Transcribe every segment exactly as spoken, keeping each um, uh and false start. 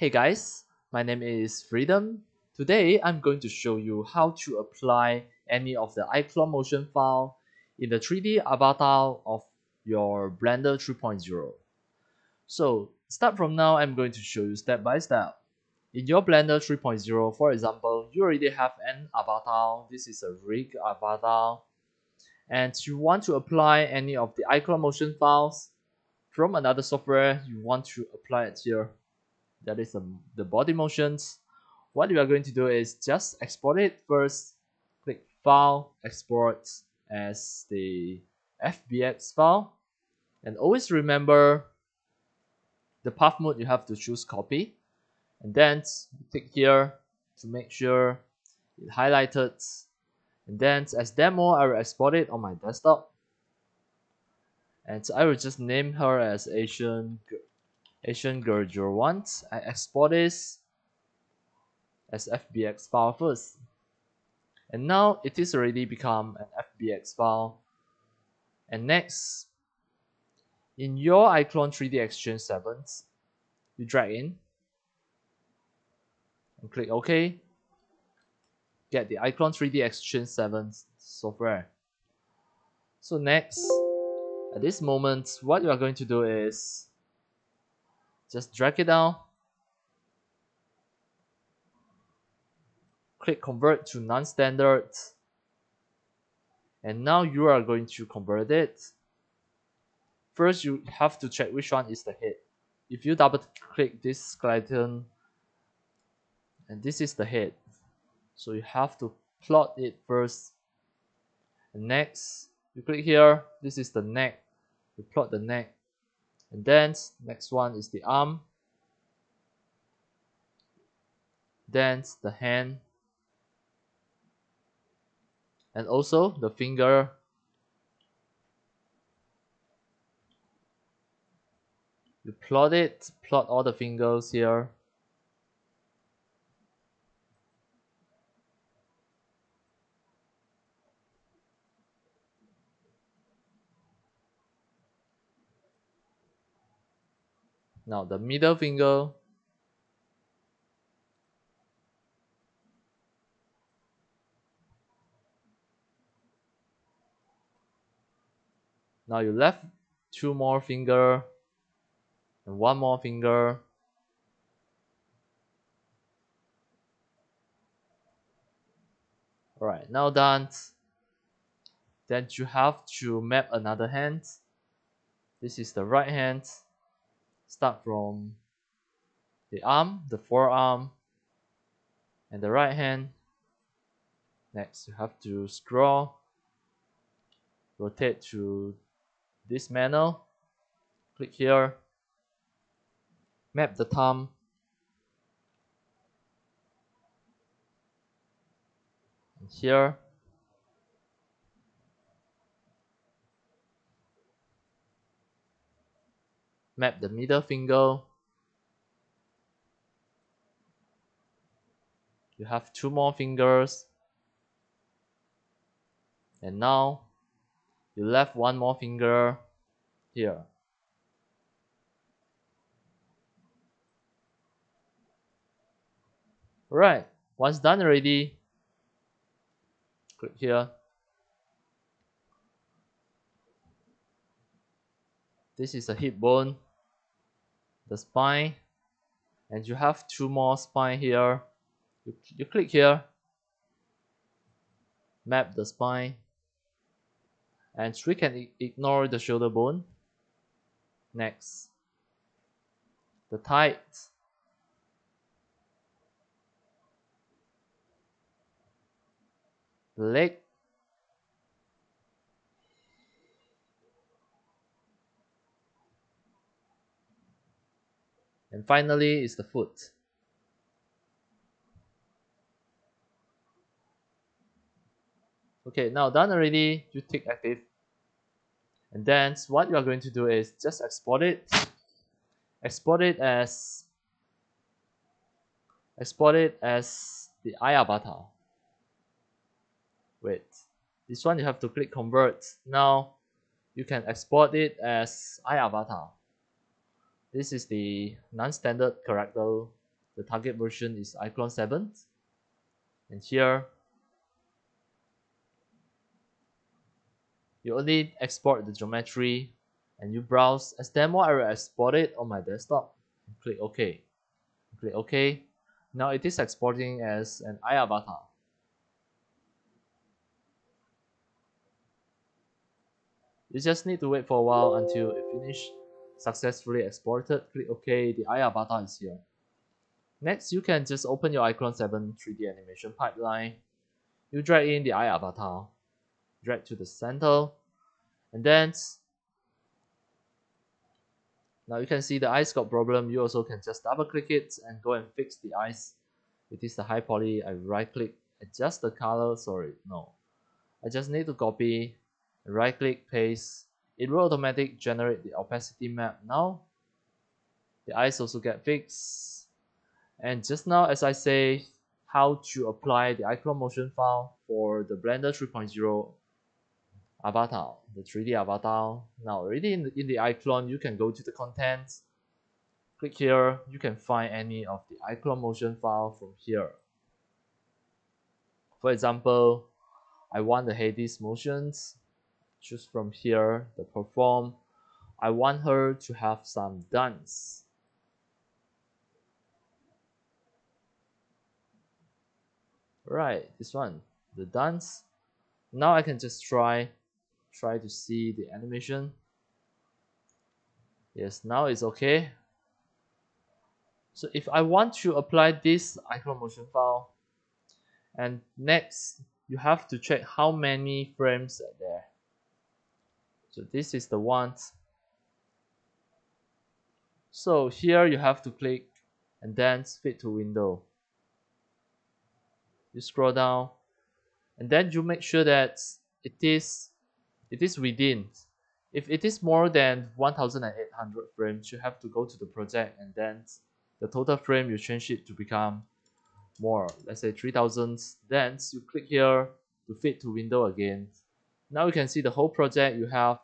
Hey guys, my name is Freedom. Today I'm going to show you how to apply any of the iClone motion file in the three D avatar of your Blender three point oh. So start from now, I'm going to show you step by step. In your Blender three point oh, for example, you already have an avatar. This is a rig avatar. And you want to apply any of the iClone motion files from another software, you want to apply it here. That is um, the body motions. What you are going to do is just export it first. Click File, Export as the F B X file. And always remember the path mode, you have to choose Copy. And then click here to make sure it highlighted. And then as demo, I will export it on my desktop. And I will just name her as Asian Girl. Asian Girl zero one. I export this as F B X file first, and now it is already become an F B X file. And next, in your iClone three D Exchange seven, you drag in and click OK. Get the iClone three D Exchange seven software. So next, at this moment, what you are going to do is just drag it down, click Convert to Non-Standard, and now you are going to convert it. First, you have to check which one is the head. If you double click this skeleton, and this is the head, so you have to plot it first. And next, you click here, this is the neck, you plot the neck. And then next one is the arm, then the hand, and also the finger. You plot it, plot all the fingers here. Now the middle finger, now you left two more finger and one more finger, alright, now done. Then you have to map another hand. This is the right hand. Start from the arm, the forearm, and the right hand. Next, you have to scroll, rotate to this menu, click here, map the thumb, and here. Map the middle finger. You have two more fingers. And now you left one more finger here. Alright, once done already, click here. This is a hip bone, the spine, and you have two more spine here. You, you click here, map the spine, and we can ignore the shoulder bone. Next, the thigh, the leg, and finally is the foot. Okay, now done already, you tick active. And then what you are going to do is just export it. Export it as export it as the iAvatar. Wait, this one you have to click Convert. Now you can export it as iAvatar. This is the non-standard character The target version is iClone seven. And here, you only export the geometry and you browse as demo. I will export it on my desktop. Click OK. Click OK. Now it is exporting as an iAvatar. You just need to wait for a while until it finishes. Successfully exported. Click OK. The iAvatar is here. Next, you can just open your iClone seven three D animation pipeline. You drag in the iAvatar, drag to the center, and then now you can see the eyes got problem. You also can just double click it and go and fix the eyes. It is the high poly. I right click, adjust the color. Sorry, no. I just need to copy, right click, paste. It will automatically generate the opacity map now. The eyes also get fixed. And just now, as I say, how to apply the iClone motion file for the Blender three point oh avatar, the three D avatar. Now already in the, in the iClone, you can go to the contents, click here, you can find any of the iClone motion file from here. For example, I want the Hades motions, choose from here, the perform. I want her to have some dance. Right, this one, the dance. Now I can just try try to see the animation. Yes, now it's okay. So if I want to apply this iClone motion file, and next you have to check how many frames are there. So this is the one. So here you have to click and then fit to window. You scroll down and then you make sure that it is it is within. If it is more than one thousand eight hundred frames, you have to go to the project and then the total frame you change it to become more, let's say three thousand. Then you click here to fit to window again. Now you can see the whole project you have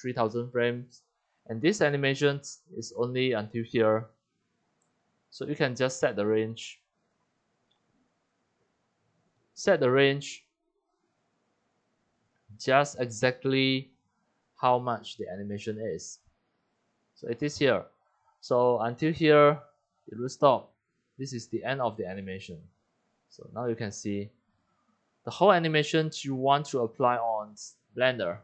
three thousand frames, and this animation is only until here, so you can just set the range. Set the range just exactly how much the animation is. So it is here. So until here, it will stop. This is the end of the animation. So now you can see the whole animation you want to apply on Blender.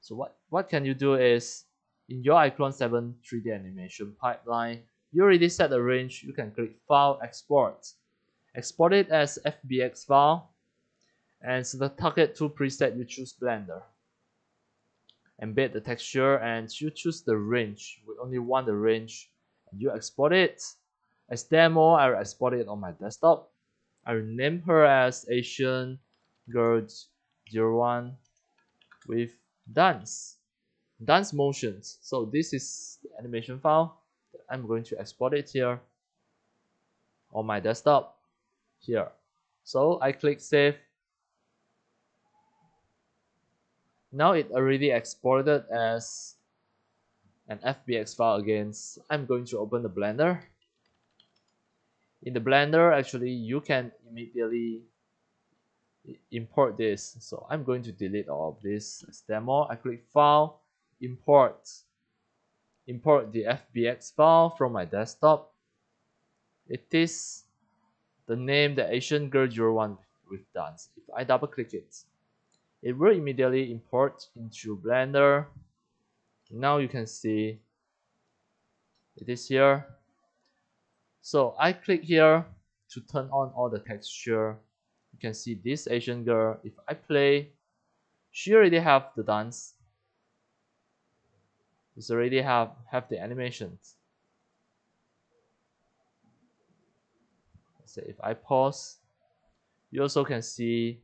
So what, what can you do is, in your iClone seven three D animation pipeline, you already set the range. You can click File, Export. Export it as F B X file, and so the target tool preset, you choose Blender. Embed the texture, and you choose the range. We only want the range. You export it. As demo, I will export it on my desktop. I will name her as Asian Girl zero one with dance. Dance motions. So this is the animation file. I'm going to export it here on my desktop. Here. So I click save. Now it already exported as an F B X file again. I'm going to open the Blender. In the Blender, actually, you can immediately import this. So I'm going to delete all of this as demo. I click File, Import. Import the F B X file from my desktop. It is the name, the Asian Girl zero one with dance. If I double click it, it will immediately import into Blender. Now you can see it is here. So I click here to turn on all the texture. You can see this Asian girl. If I play, she already have the dance. It's already have, have the animations. So if I pause, you also can see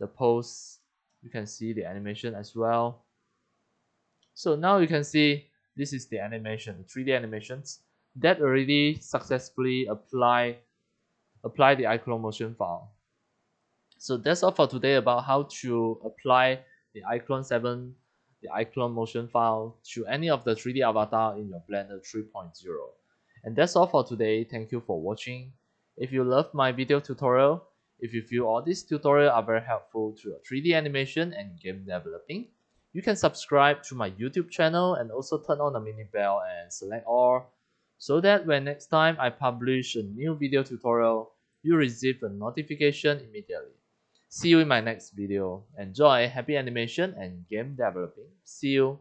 the pose, you can see the animation as well. So now you can see this is the animation, the three D animations that already successfully apply apply the iClone motion file. So that's all for today about how to apply the iClone seven, the iClone motion file to any of the three D avatar in your Blender three point oh. And that's all for today. Thank you for watching. If you love my video tutorial, if you feel all these tutorials are very helpful to your three D animation and game developing, you can subscribe to my YouTube channel and also turn on the mini bell and select all, so that when next time I publish a new video tutorial, you receive a notification immediately. See you in my next video. Enjoy happy animation and game developing. See you.